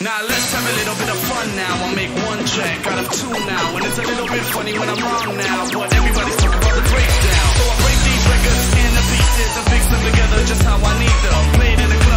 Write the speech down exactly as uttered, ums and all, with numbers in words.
Now let's have a little bit of fun now. I'll make one track out of two now, and it's a little bit funny when I'm wrong now, but everybody's talking about the breakdown. So I break these records and the pieces and fix them together just how I need them. Played in a